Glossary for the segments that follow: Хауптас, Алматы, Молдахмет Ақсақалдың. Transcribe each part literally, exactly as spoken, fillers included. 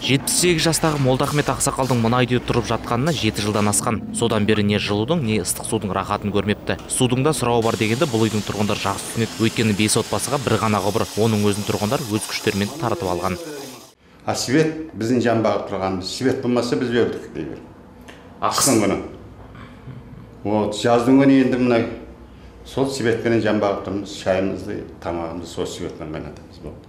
жетпіс сегіз жастағы Молдахмет Ақсақалдың мына үйде тұрып жатқанына жеті жылдан асқан. Содан бері не жылудың, не ыстық судың рахатын көрмепті. Судың да сұрауы бар дегенде бұл үйдің тұрғындар жақсы түсінеді. Өйткені бес отбасыға бір ғана құбыр. Оның өзін тұрғындар өз күштерімен таратып алған. А свет біздің жан бағып тұрғанымыз. Свет болмаса біз өлдік дей бер. Ақсын күні. Вот жаздың күні енді мына сол светпенен жан бағып тұрмыз, шайымызды, тамағымызды сол светпен қайнатамыз болды.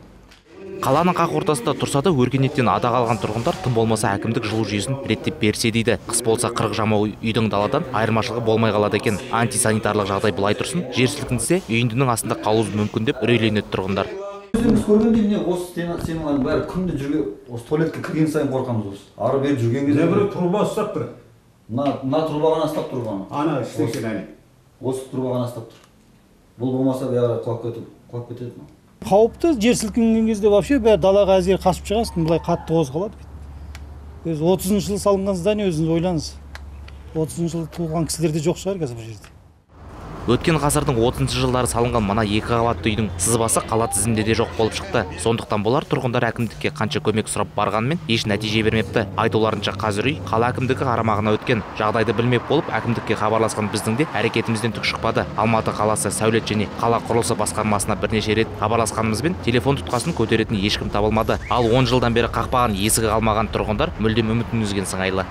Қаланың қақ ортасында тұрса да өркениеттен ада қалған тұрғындар тым болмаса әкімдік жылу жүйесін реттеп берсе дейді. Қыс болса қырық жамау үйдің даладан айырмашылығы болмай қалады екен. Антисанитарлық жағдай былай тұрсын, жер сілкінсе үйіндінің астында қалуы мүмкін деп үрейленеді тұрғындар. Біз көргенде міне осы сенің бәрі күнде жүрген, осы туалетке кірген сайын қорқамыз осы. Ары бері жүрген кезде бір труба ұстап тұр. Мына трубаға ұстап тұрған. Ана істеген. Осы трубаға ұстап тұр. Бұл болмаса бәрі құлап кетеді, құлап кетеді ма? Хауптас жер сілкінген кезде вообще бәрі далаға әзер қашып шығасың, былай қатты қозғалады. Өз отызыншы жылы салынған здание өзіңіз ойлаңыз. отызыншы жылы туылған кісілерде жоқ шығар қазір бұл жерде. Өткен ғасырдың отызыншы жылдары салынған мына екі қабатты үйдің сызбасы қала тізімінде де жоқ болып шықты. Сондықтан болар тұрғындар әкімдікке қанша көмек сұрап барғанмен еш нәтиже бермепті. Айтуларынша қазір үй қала әкімдігі қарамағына өткен. Жағдайды білмек болып әкімдікке хабарласқан біздің де әрекетімізден түк шықпады. Алматы қаласы сәулет және қала құрылысы басқармасына бірнеше рет хабарласқанымызбен телефон тұтқасын көтеретін ешкім табылмады. Ал он жылдан бері қақпаған, есігі қалмаған тұрғындар мүлдем үмітін үзген сыңайлы.